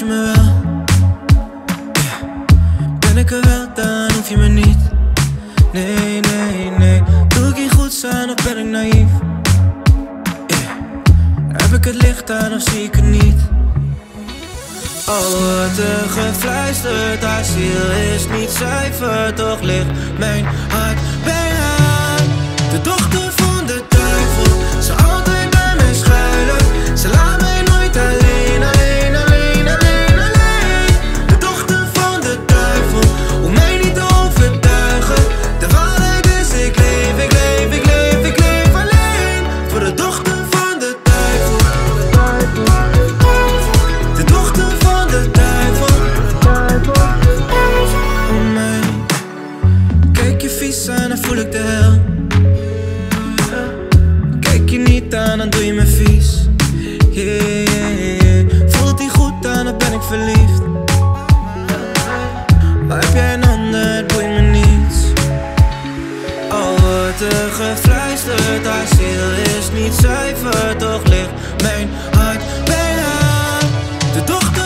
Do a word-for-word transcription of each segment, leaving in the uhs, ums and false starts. je me wel, yeah. Ben ik er wel, dan hoef je me niet. Nee, nee, nee. Doe ik hier goed aan of ben ik naïef? Yeah. Heb ik het licht aan of zie ik het niet? Oh, wat er gefluisterd, haar ziel is niet zuiver. Toch ligt mijn hart bij haar. De dochter van de duivel, ze altijd bij mij schuilen. Ze laat mij nooit alleen, alleen, alleen, alleen, alleen. De dochter van de duivel, om mij niet te overtuigen. De waarheid is, ik leef, ik leef, ik leef, ik leef alleen. Voor de dochter van de duivel. De dochter van de duivel. Oh mij, kijk je vies aan, dan voel ik de hel. Kijk je niet aan, dan doe je me vies. Yeah, yeah, yeah. Voelt die goed aan, dan ben ik verliefd. Maar heb jij een ander, het boeit me niets. Al wordt er gefluisterd, haar ziel is niet zuiver. Toch ligt mijn hart bij haar. De dochter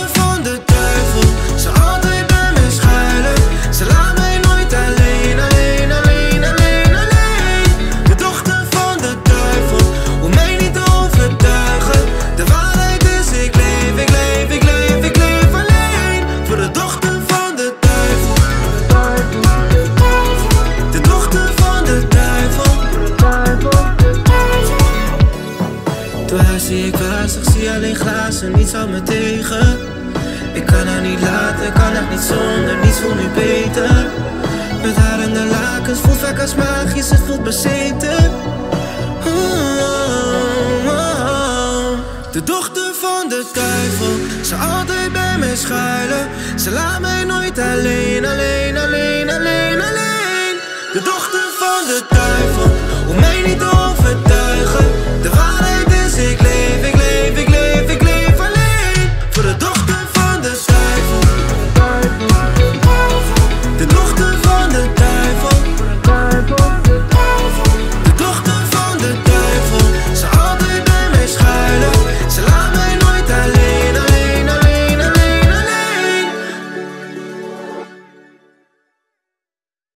zie ik haast, ik zie alleen glazen, niets houdt me tegen. Ik kan haar niet laten, kan echt niet zonder, niets voelt nu beter. Met haar in de lakens, voelt vaak als magisch, het voelt bezeten. Oh, oh, oh. De dochter van de duivel, ze altijd bij mij schuilen. Ze laat mij nooit alleen, alleen, alleen, alleen, alleen. De dochter van de duivel.